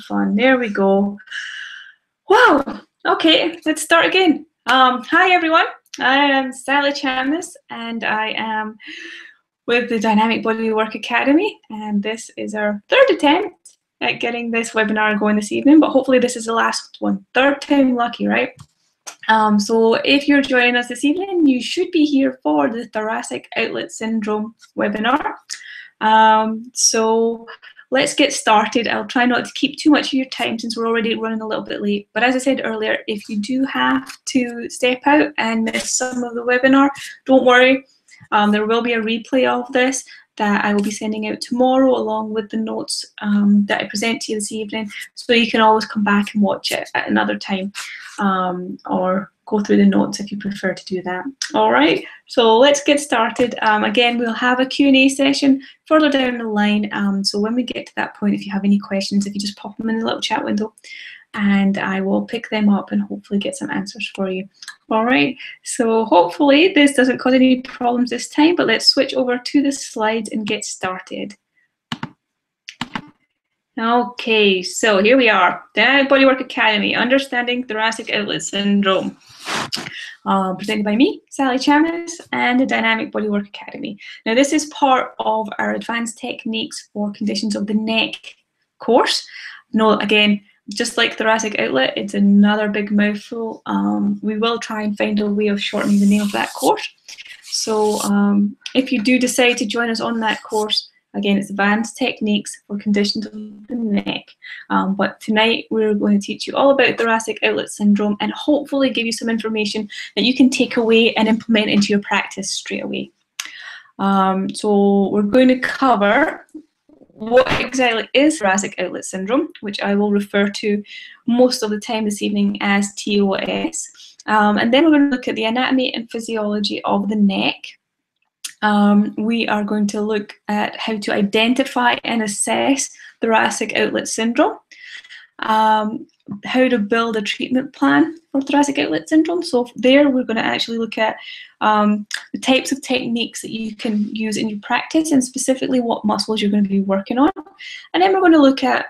Fun. There we go. Wow. Okay, let's start again. Hi everyone. I am Sally Chamness and I am with the Dynamic Body Work Academy, and this is our third attempt at getting this webinar going this evening, but hopefully this is the last one. Third time lucky, right? So if you're joining us this evening, you should be here for the Thoracic Outlet Syndrome webinar. So let's get started. I'll try not to keep too much of your time since we're already running a little bit late. But as I said earlier, if you do have to step out and miss some of the webinar, don't worry. There will be a replay of this that I will be sending out tomorrow along with the notes that I present to you this evening. So you can always come back and watch it at another time or go through the notes if you prefer to do that. All right, so let's get started. Again, we'll have a Q&A session further down the line. So when we get to that point, if you have any questions, if you just pop them in the little chat window and I will pick them up and hopefully get some answers for you. All right, so hopefully this doesn't cause any problems this time, but let's switch over to the slides and get started. Okay, so here we are, Dynamic Body Work Academy, Understanding Thoracic Outlet Syndrome, presented by me, Sally Chamness, and the Dynamic Body Work Academy. Now, this is part of our Advanced Techniques for Conditions of the Neck course. No, again, just like Thoracic Outlet, it's another big mouthful. We will try and find a way of shortening the name of that course. So if you do decide to join us on that course, again, it's Advanced Techniques for Conditions of the Neck. But tonight we're going to teach you all about Thoracic Outlet Syndrome and hopefully give you some information that you can take away and implement into your practice straight away. So we're going to cover what exactly is Thoracic Outlet Syndrome, which I will refer to most of the time this evening as TOS. And then we're going to look at the anatomy and physiology of the neck. We are going to look at how to identify and assess thoracic outlet syndrome, how to build a treatment plan for thoracic outlet syndrome. So there we're going to actually look at the types of techniques that you can use in your practice and specifically what muscles you're going to be working on. And then we're going to look at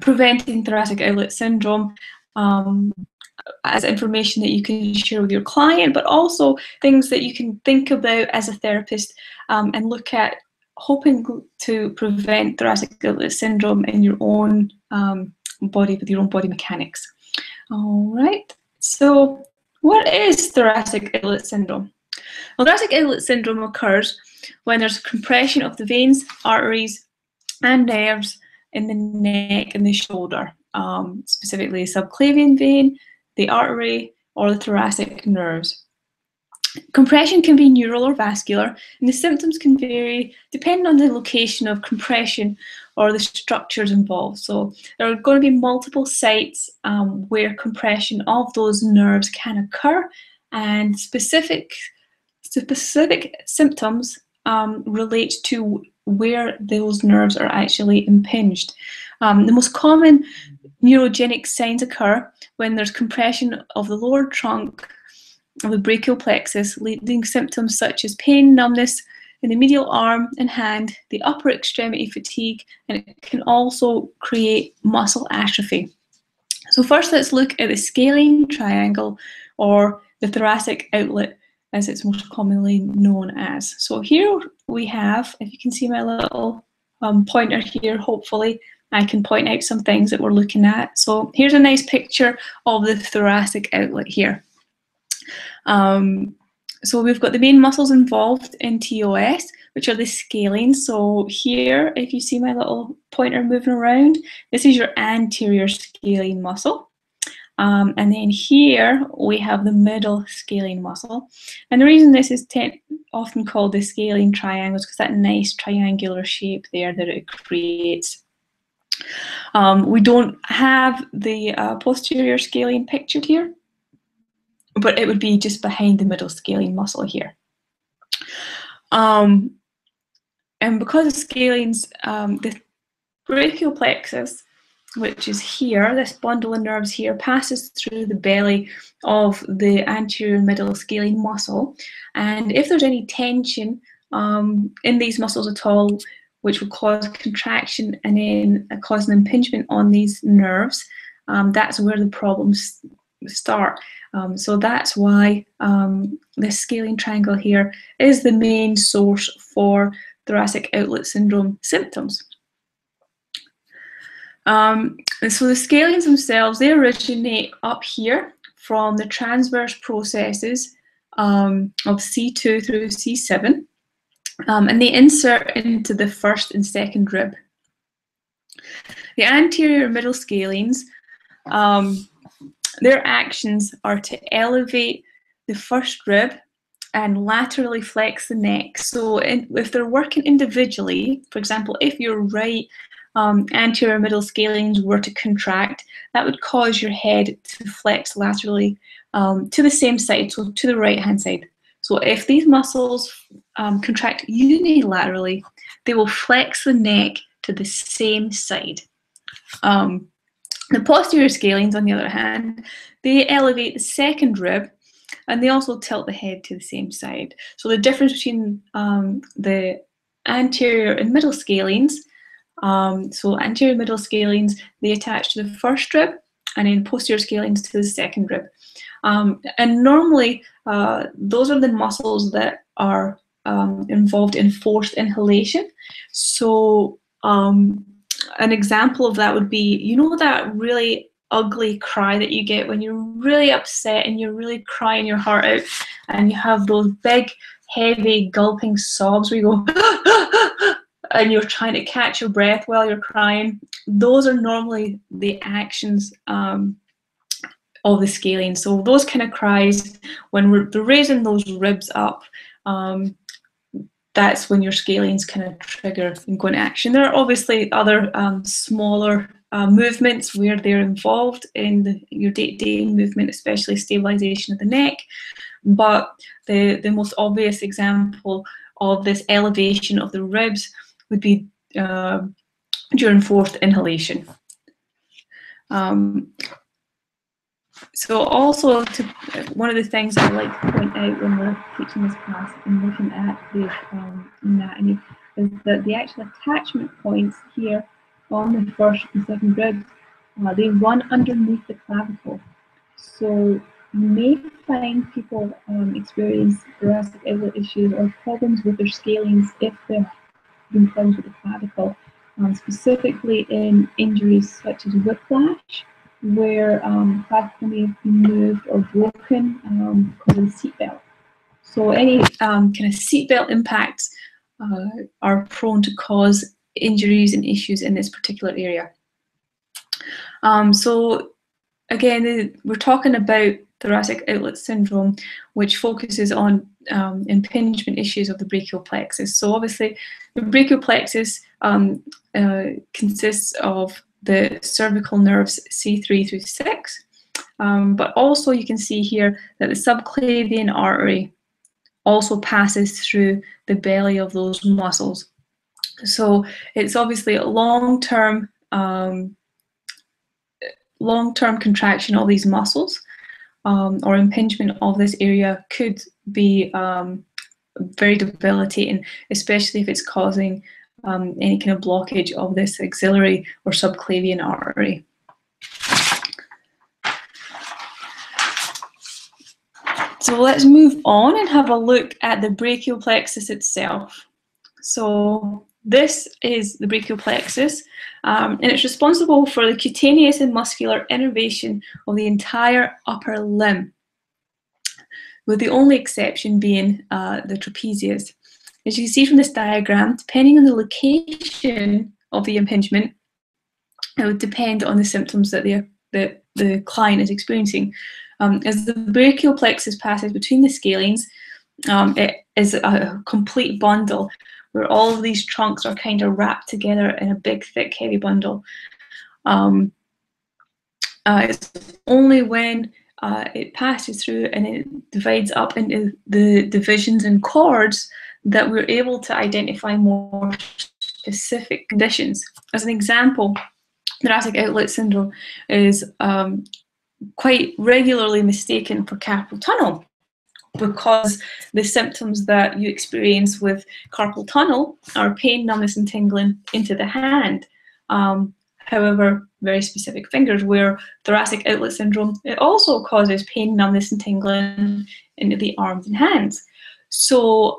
preventing thoracic outlet syndrome, as information that you can share with your client, but also things that you can think about as a therapist and look at hoping to prevent thoracic outlet syndrome in your own body with your own body mechanics. All right, so what is thoracic outlet syndrome? Well, thoracic outlet syndrome occurs when there's compression of the veins, arteries, and nerves in the neck and the shoulder, specifically subclavian vein, the artery, or the thoracic nerves. Compression can be neural or vascular, and the symptoms can vary depending on the location of compression or the structures involved. So there are going to be multiple sites where compression of those nerves can occur, and specific symptoms relate to where those nerves are actually impinged. The most common neurogenic signs occur when there's compression of the lower trunk of the brachial plexus, leading symptoms such as pain, numbness in the medial arm and hand, the upper extremity fatigue, and it can also create muscle atrophy. So first let's look at the scalene triangle, or the thoracic outlet as it's most commonly known as. So here we have, if you can see my little pointer here, hopefully I can point out some things that we're looking at. So here's a nice picture of the thoracic outlet here. So we've got the main muscles involved in TOS, which are the scalenes. So here, if you see my little pointer moving around, this is your anterior scalene muscle. And then here we have the middle scalene muscle. And the reason this is often called the scalene triangle is because that nice triangular shape there that it creates. We don't have the posterior scalene pictured here, but it would be just behind the middle scalene muscle here. And because the scalenes, the brachial plexus, which is here, this bundle of nerves here, passes through the belly of the anterior middle scalene muscle. And if there's any tension in these muscles at all, which will cause contraction and then cause an impingement on these nerves. That's where the problems start. So that's why this scalene triangle here is the main source for thoracic outlet syndrome symptoms. And so the scalenes themselves, they originate up here from the transverse processes of C2 through C7, and they insert into the first and second rib. The anterior middle scalenes, their actions are to elevate the first rib and laterally flex the neck. So if they're working individually, for example, if your right anterior middle scalenes were to contract, that would cause your head to flex laterally to the same side, so to the right-hand side. So if these muscles contract unilaterally, they will flex the neck to the same side. The posterior scalenes, on the other hand, they elevate the second rib, and they also tilt the head to the same side. So the difference between the anterior and middle scalenes, so anterior middle scalenes, they attach to the first rib, and then posterior scalenes to the second rib. And normally, those are the muscles that are involved in forced inhalation. So an example of that would be, you know, that really ugly cry that you get when you're really upset and you're really crying your heart out, and you have those big, heavy, gulping sobs where you go and you're trying to catch your breath while you're crying. Those are normally the actions of the scalenes. So those kind of cries, when we're raising those ribs up, that's when your scalenes kind of trigger and go into action. There are obviously other smaller movements where they're involved in your day-to-day movement, especially stabilization of the neck. But the most obvious example of this elevation of the ribs would be during forced inhalation. So also, one of the things I like to point out when we're teaching this class and looking at the anatomy is that the actual attachment points here on the first and second ribs, they run underneath the clavicle. So you may find people experience thoracic outlet issues or problems with their scalenes if they're having problems with the clavicle, specifically in injuries such as whiplash, where clavicle may have been moved or broken because of the seatbelt. So any kind of seatbelt impacts are prone to cause injuries and issues in this particular area. So again, we're talking about thoracic outlet syndrome, which focuses on impingement issues of the brachial plexus. So obviously, the brachial plexus consists of the cervical nerves C3 through 6, but also you can see here that the subclavian artery also passes through the belly of those muscles. So it's obviously a long-term contraction of these muscles, or impingement of this area could be very debilitating, especially if it's causing any kind of blockage of this axillary or subclavian artery. So let's move on and have a look at the brachial plexus itself. So this is the brachial plexus, and it's responsible for the cutaneous and muscular innervation of the entire upper limb, with the only exception being the trapezius. As you can see from this diagram, depending on the location of the impingement, it would depend on the symptoms that the client is experiencing. As the brachial plexus passes between the scalenes, it is a complete bundle where all of these trunks are kind of wrapped together in a big, thick, heavy bundle. It's only when it passes through and it divides up into the divisions and chords that we're able to identify more specific conditions. As an example, thoracic outlet syndrome is quite regularly mistaken for carpal tunnel, because the symptoms that you experience with carpal tunnel are pain, numbness and tingling into the hand. However, very specific fingers, where thoracic outlet syndrome, it also causes pain, numbness and tingling into the arms and hands. So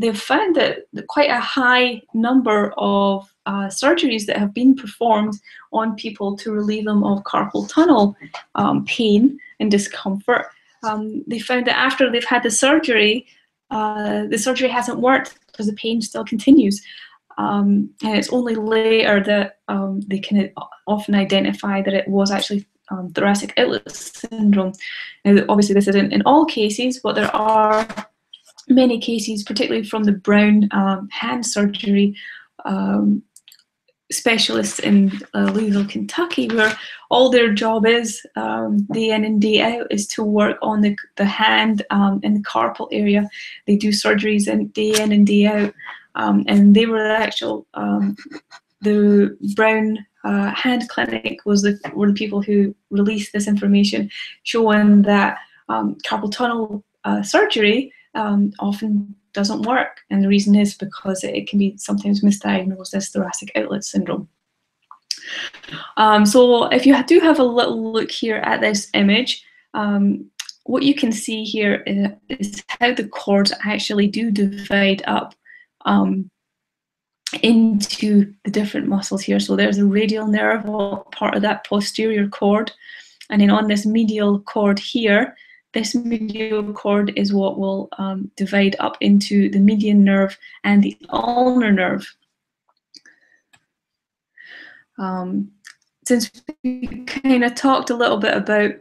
they've found that quite a high number of surgeries that have been performed on people to relieve them of carpal tunnel pain and discomfort. They found that after they've had the surgery hasn't worked because the pain still continues. And it's only later that they can often identify that it was actually thoracic outlet syndrome. Now, obviously, this isn't in all cases, but there are many cases, particularly from the Brown hand surgery specialists in Louisville, Kentucky, where all their job is day in and day out is to work on the hand and the carpal area. They do surgeries day in and day out, and they were the actual the Brown hand clinic were the people who released this information, showing that carpal tunnel surgery often doesn't work, and the reason is because it can be sometimes misdiagnosed as thoracic outlet syndrome. So if you do have a little look here at this image, what you can see here is how the cords actually do divide up into the different muscles here. So there's the radial nerve, part of that posterior cord, and then on this medial cord here, this medial cord is what will divide up into the median nerve and the ulnar nerve. Since we kind of talked a little bit about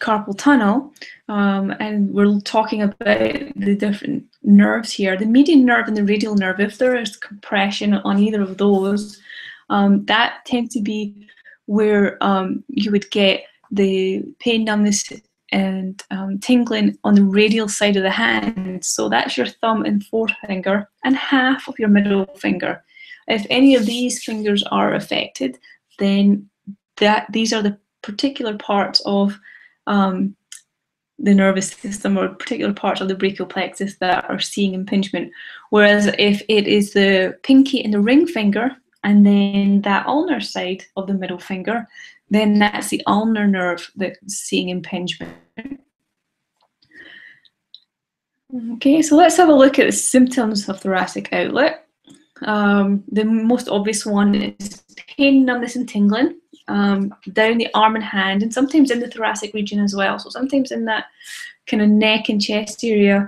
carpal tunnel, and we're talking about the different nerves here, the median nerve and the radial nerve, if there is compression on either of those, that tends to be where you would get the pain, numbness and tingling on the radial side of the hand. So that's your thumb and forefinger and half of your middle finger. If any of these fingers are affected, then these are the particular parts of the nervous system or particular parts of the brachial plexus that are seeing impingement. Whereas if it is the pinky and the ring finger and then that ulnar side of the middle finger, then that's the ulnar nerve that's seeing impingement. Okay, so let's have a look at the symptoms of thoracic outlet. The most obvious one is pain, numbness and tingling down the arm and hand, and sometimes in the thoracic region as well. So sometimes in that kind of neck and chest area,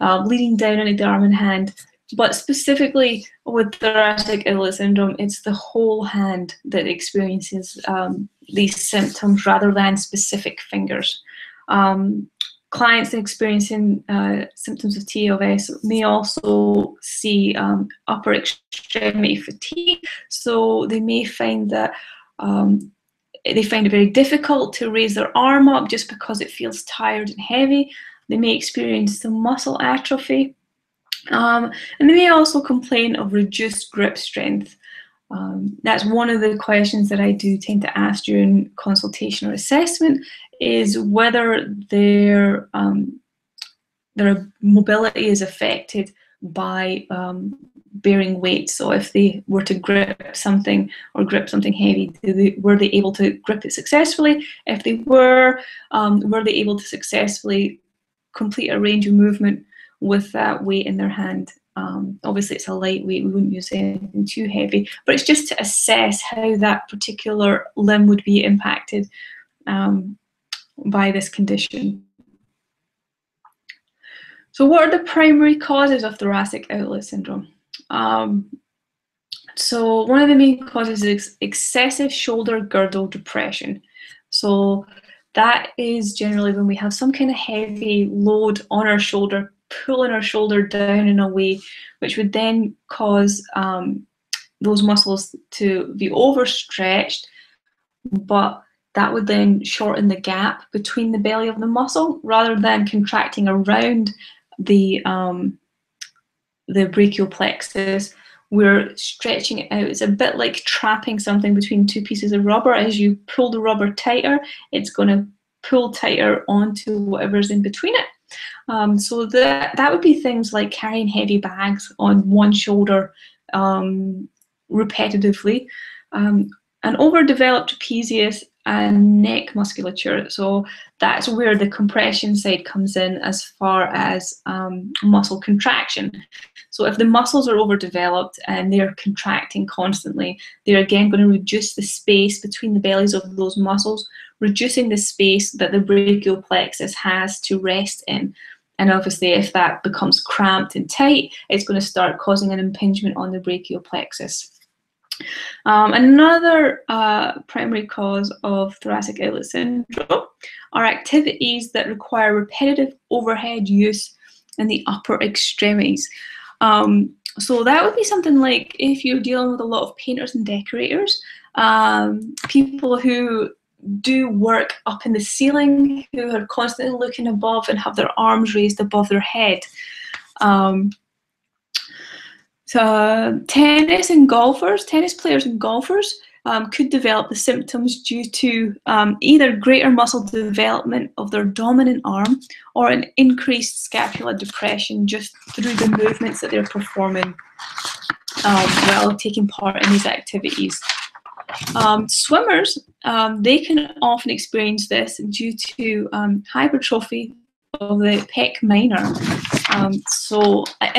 leading down into the arm and hand. But specifically with thoracic outlet syndrome, it's the whole hand that experiences these symptoms rather than specific fingers. Clients experiencing symptoms of TOS may also see upper extremity fatigue, so they may find that they find it very difficult to raise their arm up just because it feels tired and heavy. They may experience some muscle atrophy. And they may also complain of reduced grip strength. That's one of the questions that I do tend to ask during consultation or assessment, is whether their mobility is affected by bearing weight. So if they were to grip something or grip something heavy, were they able to grip it successfully? If they were they able to successfully complete a range of movement with that weight in their hand? Obviously it's a light weight, we wouldn't use anything too heavy, but it's just to assess how that particular limb would be impacted by this condition. So what are the primary causes of thoracic outlet syndrome? So one of the main causes is excessive shoulder girdle depression. So that is generally when we have some kind of heavy load on our shoulder, pulling our shoulder down and away, which would then cause those muscles to be overstretched, but that would then shorten the gap between the belly of the muscle rather than contracting around the brachial plexus. We're stretching it out. It's a bit like trapping something between two pieces of rubber. As you pull the rubber tighter, it's going to pull tighter onto whatever's in between it. So that would be things like carrying heavy bags on one shoulder repetitively, an overdeveloped trapezius and neck musculature. So that's where the compression side comes in as far as muscle contraction. So if the muscles are overdeveloped and they're contracting constantly, they're again going to reduce the space between the bellies of those muscles, reducing the space that the brachial plexus has to rest in. And obviously if that becomes cramped and tight, it's going to start causing an impingement on the brachial plexus. Another primary cause of thoracic outlet syndrome are activities that require repetitive overhead use in the upper extremities. So that would be something like if you're dealing with a lot of painters and decorators, people who do work up in the ceiling, who are constantly looking above and have their arms raised above their head. Tennis and golfers, tennis players and golfers could develop the symptoms due to either greater muscle development of their dominant arm or an increased scapular depression just through the movements that they're performing while taking part in these activities. Swimmers, they can often experience this due to hypertrophy of the pec minor.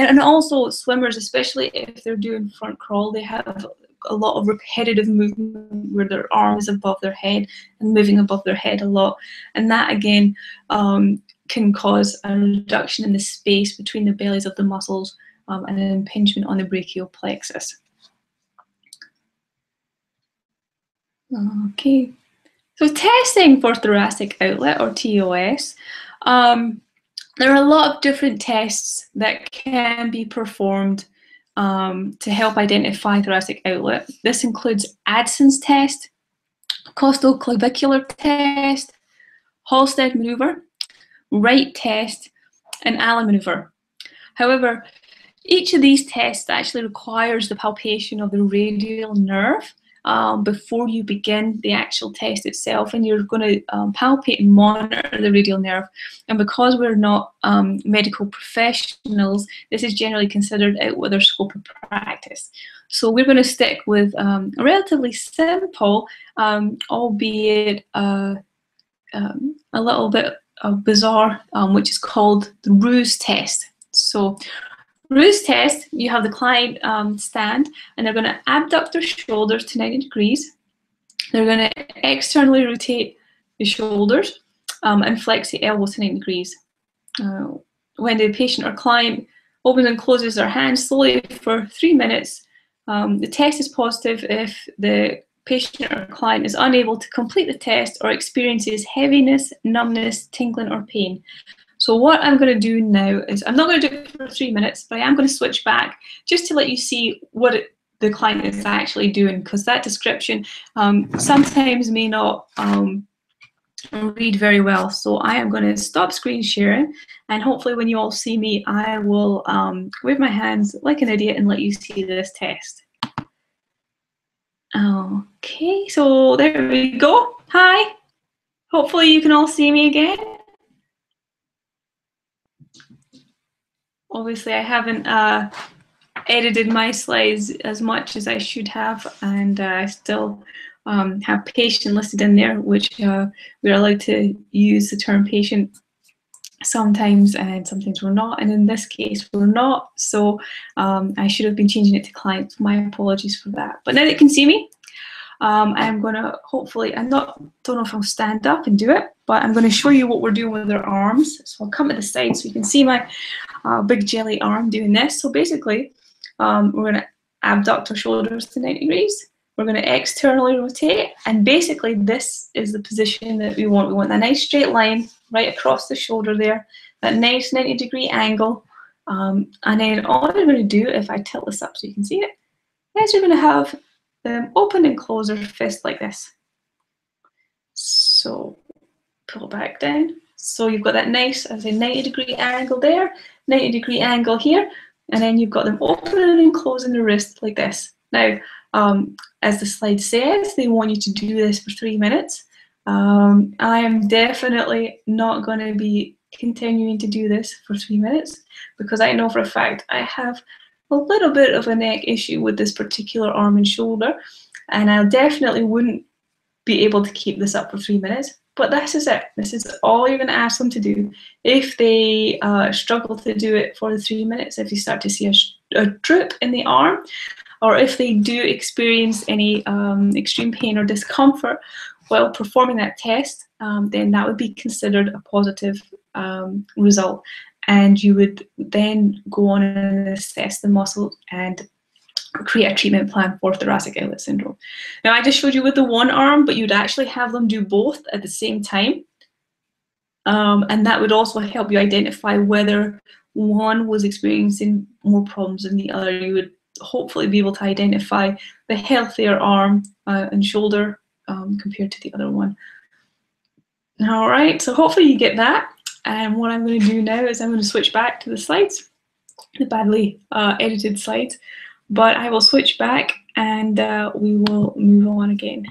And also swimmers, especially if they're doing front crawl, they have a lot of repetitive movement where their arm is above their head and moving above their head a lot. And that again can cause a reduction in the space between the bellies of the muscles and an impingement on the brachial plexus. Okay, so testing for thoracic outlet or TOS. There are a lot of different tests that can be performed to help identify thoracic outlet. This includes Adson's test, costoclavicular test, Halstead maneuver, Wright test, and Allen maneuver. However, each of these tests actually requires the palpation of the radial nerve before you begin the actual test itself, and you're going to palpate and monitor the radial nerve. And because we're not medical professionals, this is generally considered out with our scope of practice. So we're going to stick with a relatively simple, albeit a little bit bizarre, which is called the Roos test. So Roos test, you have the client stand, and they're going to abduct their shoulders to 90 degrees. They're going to externally rotate the shoulders and flex the elbows to 90 degrees. When the patient or client opens and closes their hands slowly for 3 minutes, the test is positive if the patient or client is unable to complete the test or experiences heaviness, numbness, tingling, or pain. So what I'm going to do now is, I'm not going to do it for 3 minutes, but I am going to switch back just to let you see what the client is actually doing, because that description sometimes may not read very well. So I am going to stop screen sharing, and hopefully when you all see me, I will wave my hands like an idiot and let you see this test. Okay, so there we go. Hi. Hopefully you can all see me again. Obviously, I haven't edited my slides as much as I should have, and I still have patient listed in there, which we're allowed to use the term patient sometimes, and sometimes we're not, and in this case, we're not. So I should have been changing it to client. My apologies for that. But now that you can see me, I'm going to hopefully, don't know if I'll stand up and do it, but I'm going to show you what we're doing with our arms. So I'll come to the side so you can see my big jelly arm doing this. So basically, we're going to abduct our shoulders to 90 degrees. We're going to externally rotate. And basically, this is the position that we want. We want that nice straight line right across the shoulder there, that nice 90 degree angle. And then all I'm going to do, if I tilt this up so you can see it, is we're going to have them open and close our fist like this. So pull back down. So you've got that nice, as I say, 90 degree angle there, 90 degree angle here, and then you've got them opening and closing the wrist like this. Now, as the slide says, they want you to do this for 3 minutes. I am definitely not going to be continuing to do this for 3 minutes, because I know for a fact I have a little bit of a neck issue with this particular arm and shoulder, and I definitely wouldn't be able to keep this up for 3 minutes. But this is it. This is all you're going to ask them to do. If they struggle to do it for the 3 minutes, if you start to see a droop in the arm, or if they do experience any extreme pain or discomfort while performing that test, then that would be considered a positive result. And you would then go on and assess the muscle and create a treatment plan for thoracic outlet syndrome. Now, I just showed you with the one arm, but you'd actually have them do both at the same time. And that would also help you identify whether one was experiencing more problems than the other. You would hopefully be able to identify the healthier arm and shoulder compared to the other one. All right, so hopefully you get that. And what I'm going to do now is I'm going to switch back to the slides, the badly edited slides. But I will switch back and we will move on again.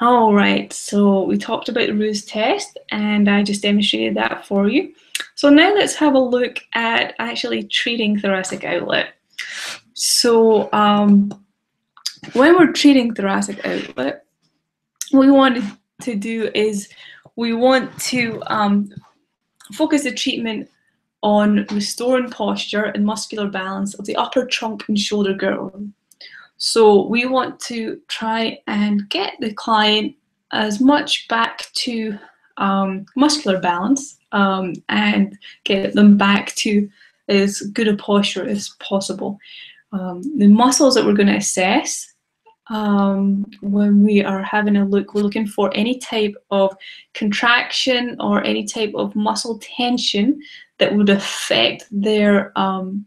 All right, so we talked about the Roos test and I just demonstrated that for you. So now let's have a look at actually treating thoracic outlet. So when we're treating thoracic outlet, what we want to do is we want to focus the treatment on restoring posture and muscular balance of the upper trunk and shoulder girdle. So we want to try and get the client as much back to muscular balance and get them back to as good a posture as possible. The muscles that we're going to assess when we are having a look, we're looking for any type of contraction or any type of muscle tension that would affect their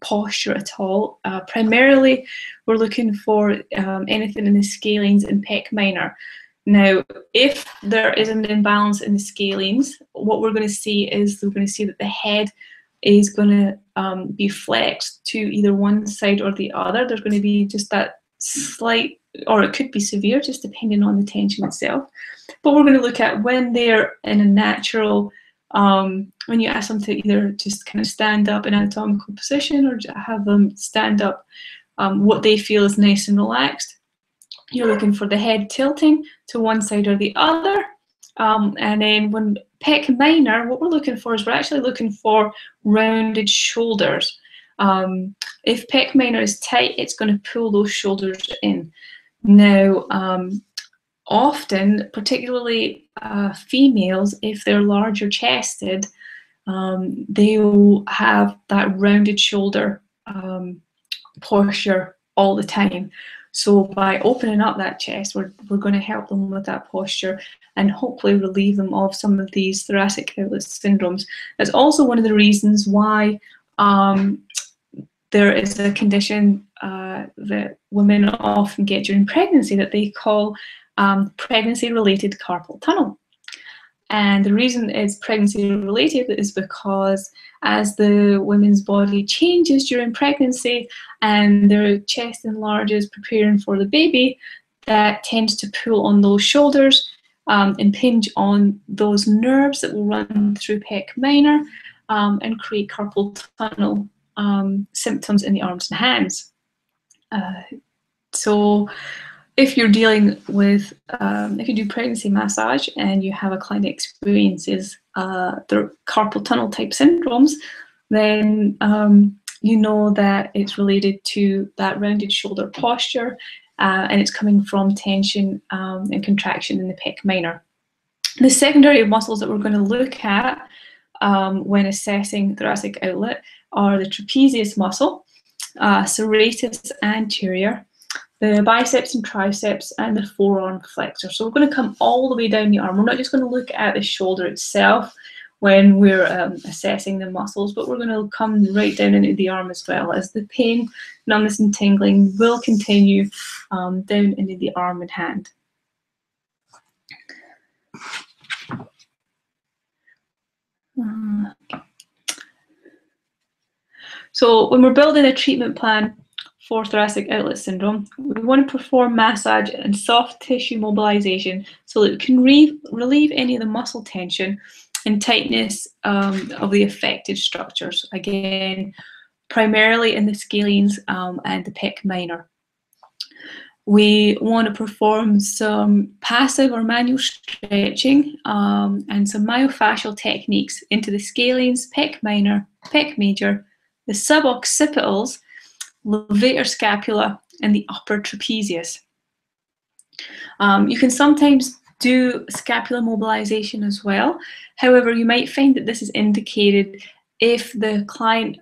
posture at all. Primarily, we're looking for anything in the scalenes and pec minor. Now, if there is an imbalance in the scalenes, what we're going to see is we're going to see that the head is going to be flexed to either one side or the other. There's going to be just that slight, or it could be severe, just depending on the tension itself. But we're going to look at when they're in a natural, when you ask them to either just kind of stand up in anatomical position or have them stand up, what they feel is nice and relaxed. You're looking for the head tilting to one side or the other. And then when pec minor, what we're looking for is we're actually looking for rounded shoulders. If pec minor is tight, it's going to pull those shoulders in. Now, often, particularly females, if they're larger chested, they will have that rounded shoulder posture all the time. So by opening up that chest, we're going to help them with that posture and hopefully relieve them of some of these thoracic outlet syndromes. That's also one of the reasons why there is a condition that women often get during pregnancy that they call pregnancy-related carpal tunnel. And the reason it's pregnancy-related is because as the women's body changes during pregnancy and their chest enlarges preparing for the baby, that tends to pull on those shoulders, impinge on those nerves that will run through pec minor and create carpal tunnel symptoms in the arms and hands. So if you're dealing with, if you do pregnancy massage and you have a client that experiences their carpal tunnel type syndromes, then you know that it's related to that rounded shoulder posture and it's coming from tension and contraction in the pec minor. The secondary muscles that we're going to look at when assessing thoracic outlet are the trapezius muscle, serratus anterior, the biceps and triceps, and the forearm flexor. So we're going to come all the way down the arm. We're not just going to look at the shoulder itself when we're assessing the muscles, but we're going to come right down into the arm as well, as the pain, numbness, and tingling will continue down into the arm and hand. So when we're building a treatment plan for thoracic outlet syndrome, we want to perform massage and soft tissue mobilization so that we can relieve any of the muscle tension and tightness of the affected structures, again, primarily in the scalenes and the pec minor. We want to perform some passive or manual stretching and some myofascial techniques into the scalenes, pec minor, pec major, the suboccipitals, levator scapula, and the upper trapezius. You can sometimes do scapular mobilization as well. However, you might find that this is indicated if the client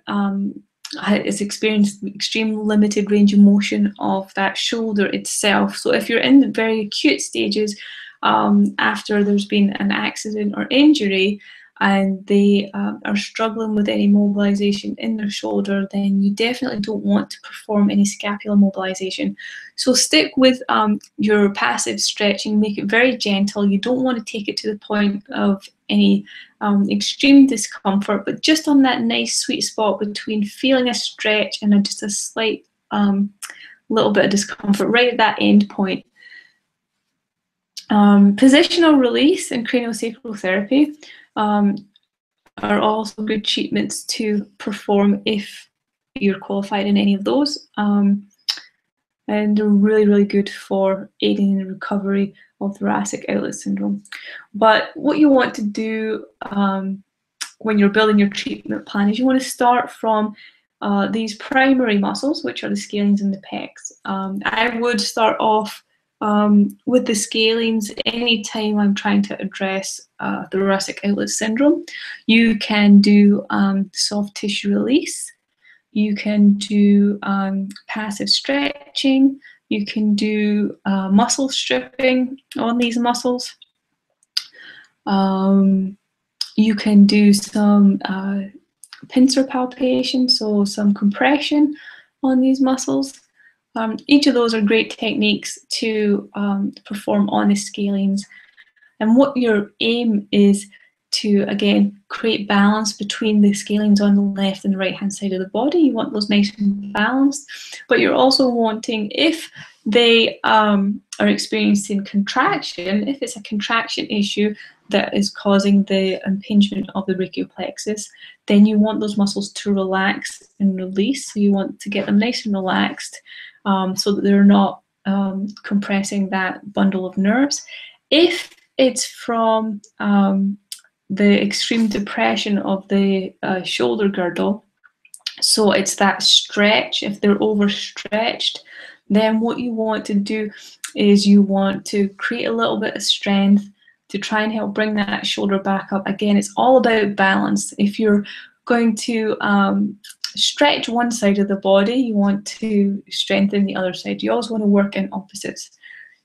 has experienced extreme limited range of motion of that shoulder itself. So if you're in the very acute stages after there's been an accident or injury and they are struggling with any mobilization in their shoulder, then you definitely don't want to perform any scapular mobilization. So stick with your passive stretching, make it very gentle. You don't want to take it to the point of any extreme discomfort, but just on that nice sweet spot between feeling a stretch and just a slight little bit of discomfort, right at that end point. Positional release and craniosacral therapy are also good treatments to perform if you're qualified in any of those, and they're really good for aiding in the recovery of thoracic outlet syndrome. But what you want to do when you're building your treatment plan is you want to start from these primary muscles, which are the scalenes and the pecs. I would start off with the scalenes anytime I'm trying to address thoracic outlet syndrome. You can do soft tissue release, you can do passive stretching, you can do muscle stripping on these muscles, you can do some pincer palpation, so some compression on these muscles. Each of those are great techniques to perform on the scalenes. And what your aim is to, again, create balance between the scalenes on the left and the right hand side of the body. You want those nice and balanced, but you're also wanting, if they are experiencing contraction, if it's a contraction issue that is causing the impingement of the brachial plexus, then you want those muscles to relax and release. So you want to get them nice and relaxed so that they're not compressing that bundle of nerves. If it's from the extreme depression of the shoulder girdle, so it's that stretch, if they're overstretched, then what you want to do is you want to create a little bit of strength to try and help bring that shoulder back up. Again, it's all about balance. If you're going to stretch one side of the body, you want to strengthen the other side. You also want to work in opposites.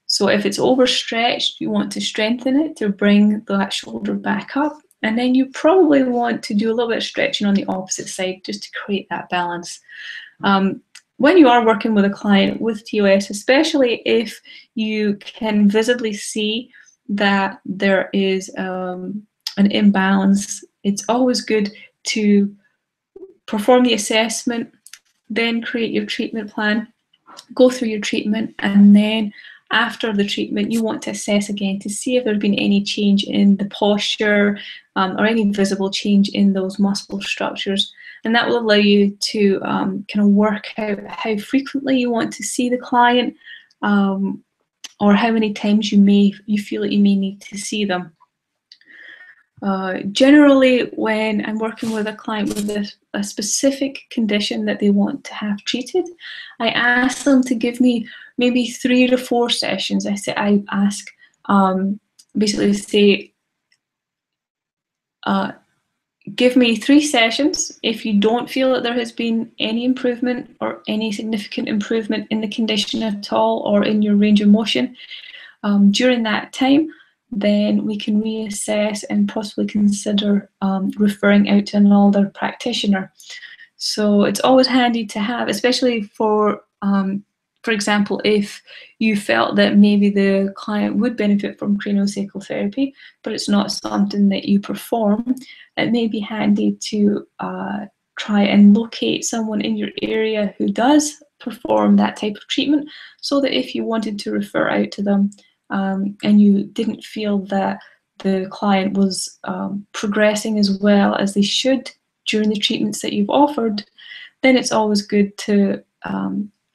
So if it's overstretched, you want to strengthen it to bring that shoulder back up. And then you probably want to do a little bit of stretching on the opposite side just to create that balance. When you are working with a client with TOS, especially if you can visibly see that there is an imbalance, it's always good to perform the assessment, then create your treatment plan, go through your treatment, and then after the treatment you want to assess again to see if there's been any change in the posture or any visible change in those muscle structures, and that will allow you to kind of work out how frequently you want to see the client or how many times you feel that you may need to see them. Generally, when I'm working with a client with a specific condition that they want to have treated, I ask them to give me maybe 3 to 4 sessions. I ask, basically say, give me 3 sessions. If you don't feel that there has been any improvement or any significant improvement in the condition at all or in your range of motion during that time, then we can reassess and possibly consider referring out to another practitioner. So it's always handy to have, especially for example, if you felt that maybe the client would benefit from craniosacral therapy, but it's not something that you perform, it may be handy to try and locate someone in your area who does perform that type of treatment, so that if you wanted to refer out to them and you didn't feel that the client was progressing as well as they should during the treatments that you've offered, then it's always good to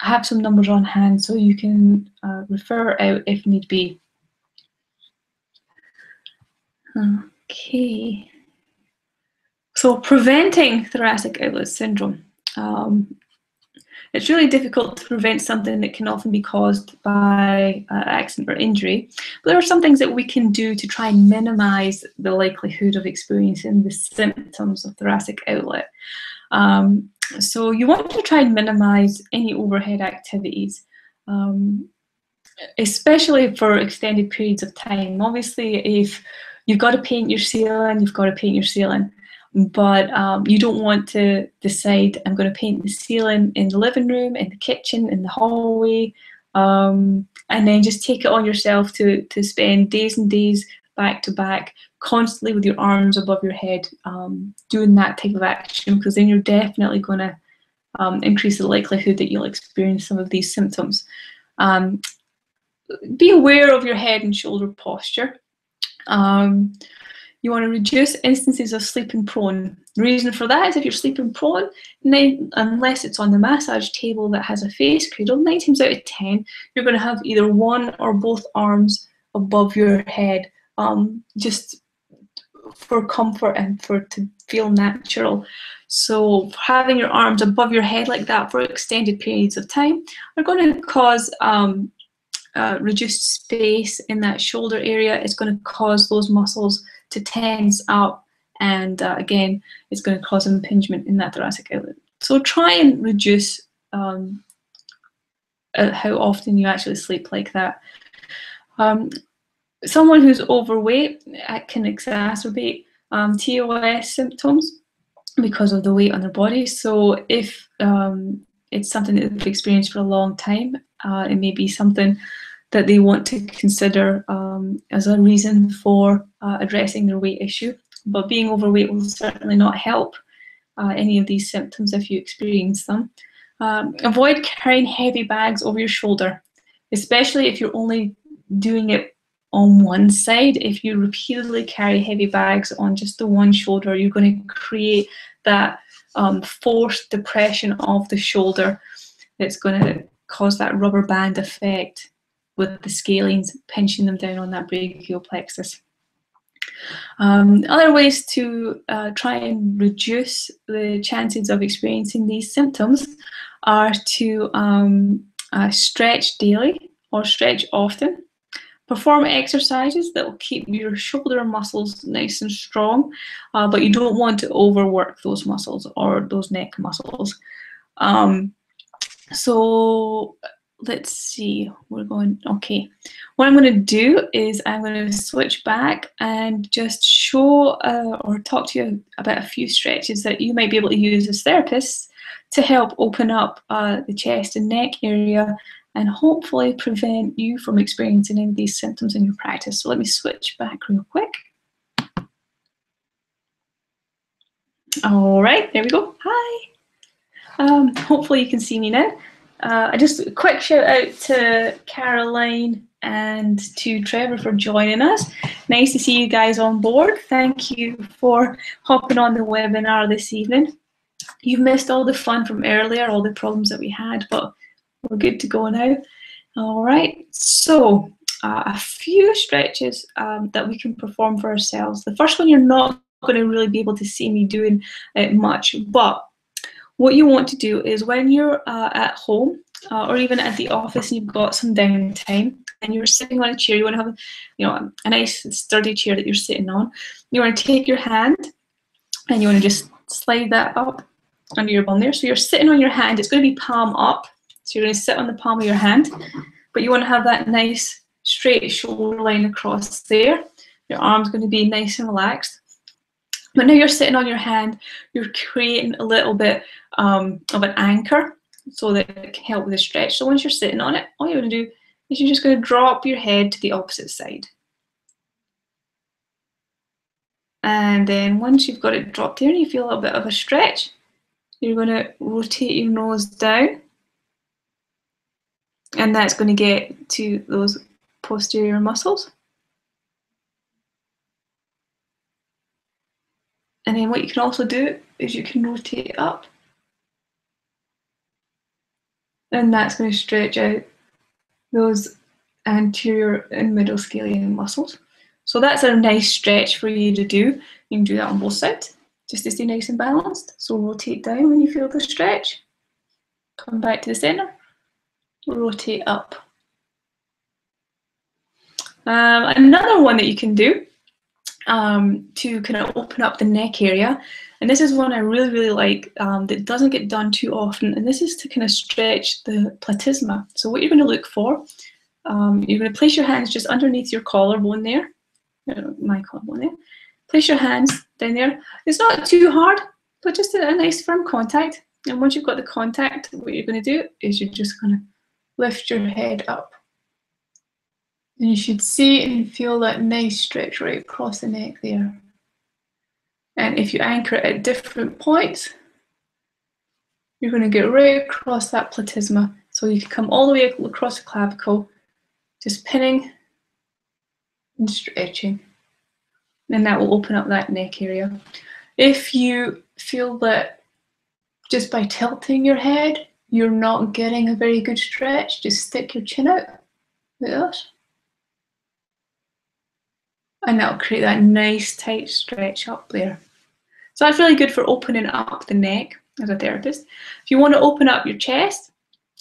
have some numbers on hand so you can refer out if need be. Okay, so preventing thoracic outlet syndrome. It's really difficult to prevent something that can often be caused by accident or injury, but there are some things that we can do to try and minimise the likelihood of experiencing the symptoms of thoracic outlet. So you want to try and minimise any overhead activities, especially for extended periods of time. Obviously, if you've got to paint your ceiling, you've got to paint your ceiling. But you don't want to decide, I'm going to paint the ceiling in the living room, in the kitchen, in the hallway, and then just take it on yourself to spend days and days back to back, constantly with your arms above your head, doing that type of action, because then you're definitely going to increase the likelihood that you'll experience some of these symptoms. Be aware of your head and shoulder posture. You want to reduce instances of sleeping prone. The reason for that is if you're sleeping prone, unless it's on the massage table that has a face cradle, 9 times out of 10, you're going to have either one or both arms above your head, just for comfort and for to feel natural. So having your arms above your head like that for extended periods of time are going to cause reduced space in that shoulder area. It's going to cause those muscles to tense up, and again, it's going to cause impingement in that thoracic outlet. So try and reduce how often you actually sleep like that. Someone who's overweight can exacerbate TOS symptoms because of the weight on their body. So if it's something that they've experienced for a long time, it may be something that they want to consider as a reason for addressing their weight issue. But being overweight will certainly not help any of these symptoms if you experience them. Avoid carrying heavy bags over your shoulder, especially if you're only doing it on one side. If you repeatedly carry heavy bags on just the one shoulder, you're going to create that forced depression of the shoulder that's going to cause that rubber band effect with the scalenes pinching them down on that brachial plexus. Other ways to try and reduce the chances of experiencing these symptoms are to stretch daily or stretch often. Perform exercises that will keep your shoulder muscles nice and strong, but you don't want to overwork those muscles or those neck muscles. So let's see, we're going, okay. What I'm going to do is I'm going to switch back and just show or talk to you about a few stretches that you might be able to use as therapists to help open up the chest and neck area and hopefully prevent you from experiencing any of these symptoms in your practice. So let me switch back real quick. All right, there we go. Hi. Hopefully you can see me now. Just a quick shout out to Caroline and to Trevor for joining us. Nice to see you guys on board. Thank you for hopping on the webinar this evening. You've missed all the fun from earlier, all the problems that we had, but we're good to go now. All right, so a few stretches that we can perform for ourselves. The first one you're not going to really be able to see me doing it much, but what you want to do is when you're at home or even at the office and you've got some downtime and you're sitting on a chair, you want to have, you know, a nice sturdy chair that you're sitting on. You want to take your hand and you want to just slide that up under your bum there. So you're sitting on your hand. It's going to be palm up. So you're going to sit on the palm of your hand, but you want to have that nice straight shoulder line across there. Your arm's going to be nice and relaxed. But now you're sitting on your hand, you're creating a little bit of an anchor so that it can help with the stretch. So once you're sitting on it, all you're going to do is you're just going to drop your head to the opposite side. And then once you've got it dropped there and you feel a little bit of a stretch, you're going to rotate your nose down and that's going to get to those posterior muscles. And then what you can also do is you can rotate up, and that's going to stretch out those anterior and middle scalene muscles. So that's a nice stretch for you to do. You can do that on both sides, just to stay nice and balanced. So rotate down when you feel the stretch, come back to the center, rotate up. Another one that you can do to kind of open up the neck area, and this is one I really, really like that doesn't get done too often, and this is to kind of stretch the platysma. So what you're going to look for, you're going to place your hands just underneath your collarbone there, my collarbone there. Place your hands down there. It's not too hard, but just a nice firm contact. And once you've got the contact, what you're going to do is you're just going to lift your head up. And you should see and feel that nice stretch right across the neck there. And if you anchor it at different points, you're going to get right across that platysma. So you can come all the way across the clavicle, just pinning and stretching. And that will open up that neck area. If you feel that just by tilting your head, you're not getting a very good stretch, just stick your chin out like that. And that'll create that nice tight stretch up there. So that's really good for opening up the neck as a therapist. If you want to open up your chest,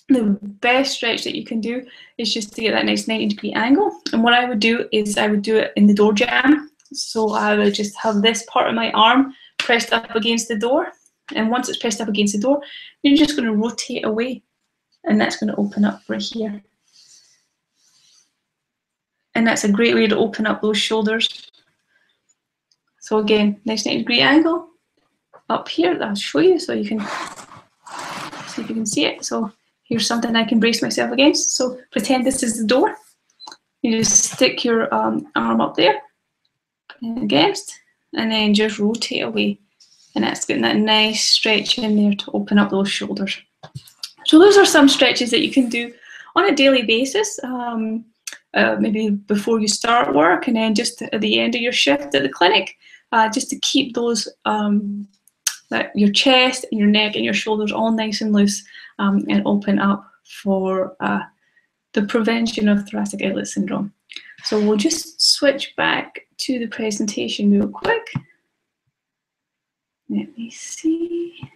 the best stretch that you can do is just to get that nice 90-degree angle. And what I would do is I would do it in the door jamb. So I would just have this part of my arm pressed up against the door. And once it's pressed up against the door, you're just going to rotate away. And that's going to open up right here. And that's a great way to open up those shoulders. So again, nice 90-degree angle up here. I'll show you so you can see if you can see it. So here's something I can brace myself against. So pretend this is the door. You just stick your arm up there against, and then just rotate away, and that's getting that nice stretch in there to open up those shoulders. So those are some stretches that you can do on a daily basis, maybe before you start work, and then just at the end of your shift at the clinic, just to keep those your chest and your neck and your shoulders all nice and loose, and open up for the prevention of thoracic outlet syndrome. So we'll just switch back to the presentation real quick. Let me see.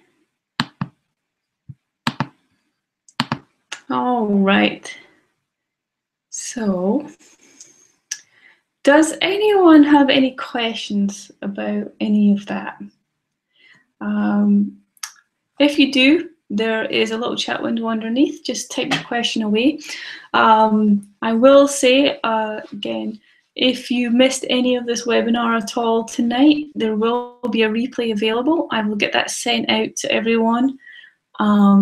All right. So, does anyone have any questions about any of that? If you do, there is a little chat window underneath. Just type your question away. I will say again, if you missed any of this webinar at all tonight, there will be a replay available. I will get that sent out to everyone. That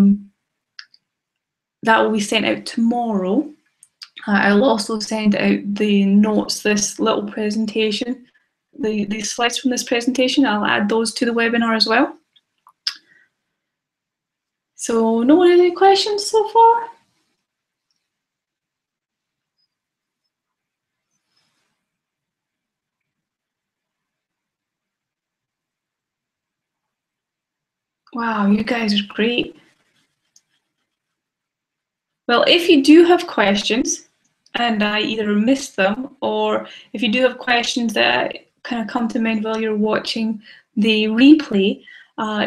will be sent out tomorrow. I'll also send out the notes, this little presentation, the slides from this presentation. I'll add those to the webinar as well. So, no one has any questions so far? Wow, you guys are great. Well, if you do have questions, and I either missed them, or if you do have questions that kind of come to mind while you're watching the replay,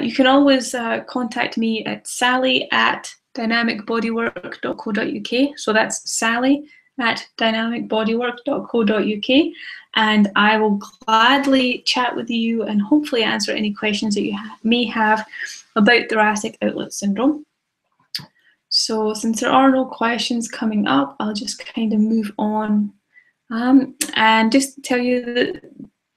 you can always contact me at sally@dynamicbodywork.co.uk. So that's sally@dynamicbodywork.co.uk, and I will gladly chat with you and hopefully answer any questions that you may have about thoracic outlet syndrome. So since there are no questions coming up, I'll just kind of move on and just tell you that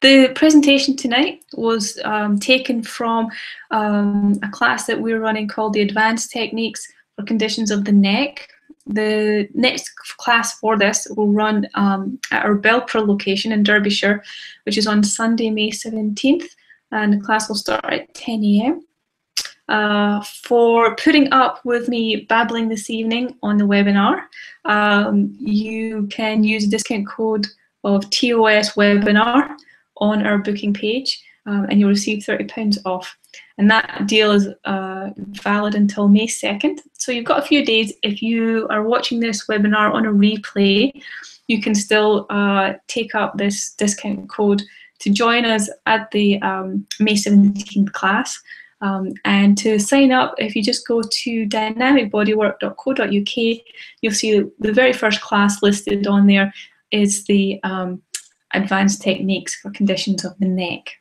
the presentation tonight was taken from a class that we're running called the Advanced Techniques for Conditions of the Neck. The next class for this will run at our Belper location in Derbyshire, which is on Sunday, May 17th, and the class will start at 10 a.m. for putting up with me babbling this evening on the webinar. You can use a discount code of TOS webinar on our booking page, and you'll receive £30 off. And that deal is valid until May 2nd. So you've got a few days. If you are watching this webinar on a replay, you can still take up this discount code to join us at the May 17th class. And to sign up, if you just go to dynamicbodywork.co.uk, you'll see the very first class listed on there is the advanced techniques for conditions of the neck.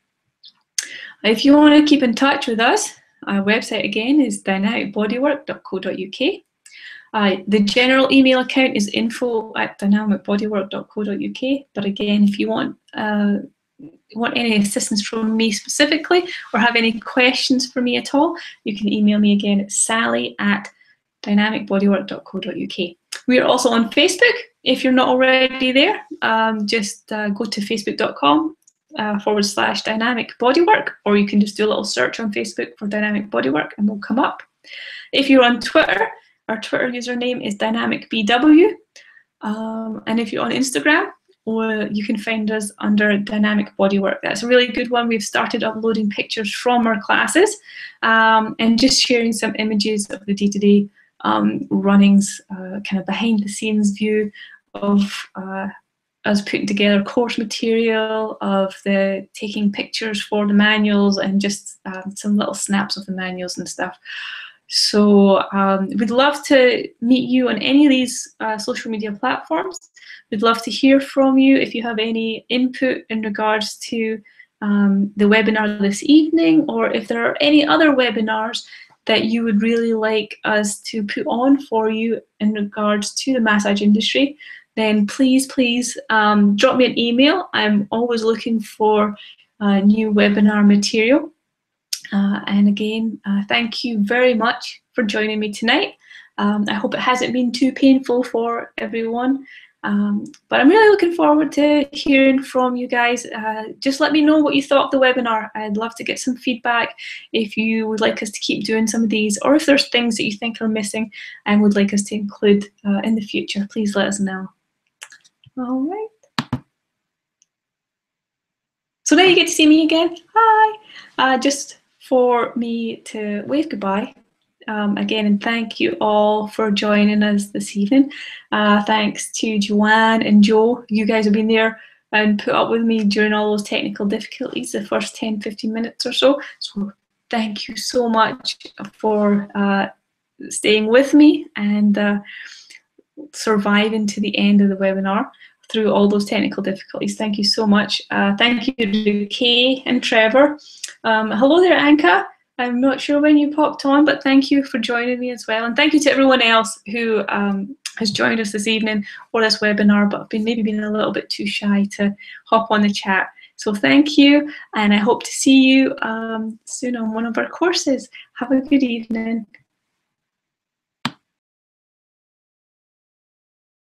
If you want to keep in touch with us, our website again is dynamicbodywork.co.uk. The general email account is info@dynamicbodywork.co.uk. But again, if you want any assistance from me specifically or have any questions for me at all, you can email me again at sally@dynamicbodywork.co.uk. We are also on Facebook. If you're not already there, just go to facebook.com/dynamicbodywork, or you can just do a little search on Facebook for Dynamic Body Work and we'll come up. If you're on Twitter, our Twitter username is dynamicbw, and if you're on Instagram, you can find us under Dynamic Body Work. That's a really good one. We've started uploading pictures from our classes and just sharing some images of the day-to-day runnings, kind of behind the scenes view of us putting together course material, of the taking pictures for the manuals, and just some little snaps of the manuals and stuff. So we'd love to meet you on any of these social media platforms. We'd love to hear from you if you have any input in regards to the webinar this evening, or if there are any other webinars that you would really like us to put on for you in regards to the massage industry, then please, please drop me an email. I'm always looking for new webinar material. And again, thank you very much for joining me tonight. I hope it hasn't been too painful for everyone. But I'm really looking forward to hearing from you guys. Just let me know what you thought of the webinar. I'd love to get some feedback if you would like us to keep doing some of these, or if there's things that you think are missing and would like us to include in the future, please let us know. All right. So now you get to see me again. Hi. Just for me to wave goodbye. Again, and thank you all for joining us this evening. Thanks to Joanne and Joe. You guys have been there and put up with me during all those technical difficulties, the first 10, 15 minutes or so. So thank you so much for staying with me and surviving to the end of the webinar through all those technical difficulties. Thank you so much. Thank you to Kay and Trevor. Hello there, Anka. I'm not sure when you popped on, but thank you for joining me as well. And thank you to everyone else who has joined us this evening or this webinar, but maybe been a little bit too shy to hop on the chat. So thank you, and I hope to see you soon on one of our courses. Have a good evening.